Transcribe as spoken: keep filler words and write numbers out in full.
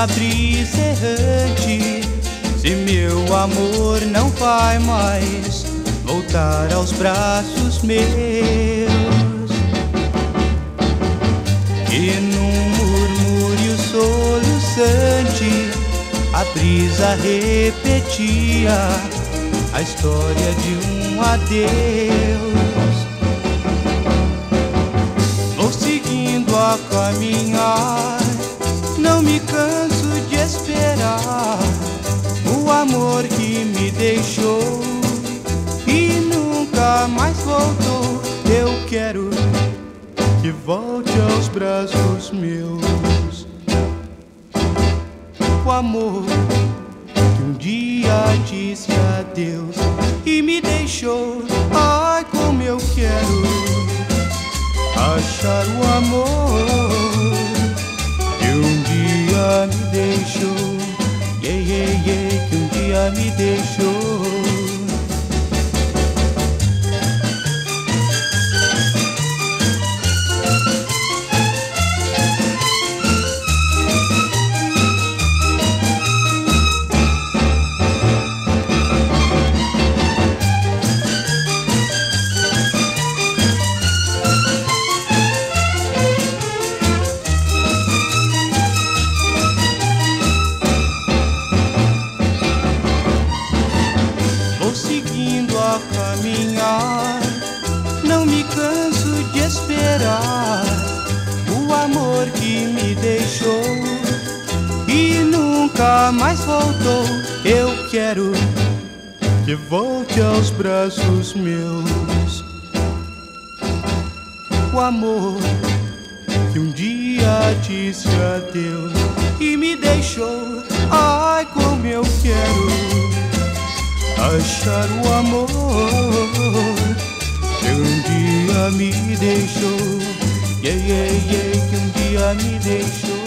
matriz errante, se meu amor não vai mais voltar aos braços meus, e num murmúrio soluçante a brisa repetia a história de um adeus. Vou seguindo a caminhar, não me canso de esperar o amor que me deixou e nunca mais voltou. Eu quero que volte aos braços meus o amor que um dia disse adeus e me deixou. Ai, como eu quero achar o amor que um dia me deixou, yeah, yeah, yeah, que um dia me deixou. Mas voltou, eu quero que volte aos braços meus o amor que um dia disse adeus e me deixou. Ai, como eu quero achar o amor que um dia me deixou, yeah, yeah, yeah, que um dia me deixou.